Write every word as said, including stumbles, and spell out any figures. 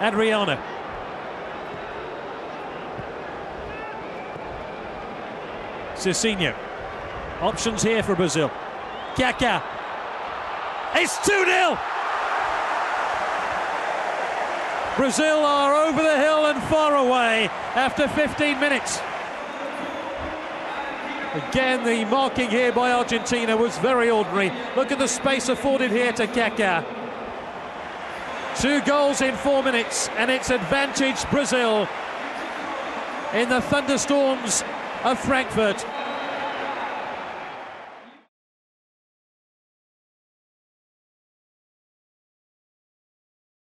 Adriana. Cicinho. Options here for Brazil. Kaká. It's two nil! Brazil are over the hill and far away after fifteen minutes. Again, the marking here by Argentina was very ordinary. Look at the space afforded here to Kaká. Two goals in four minutes, and it's advantage Brazil in the thunderstorms of Frankfurt.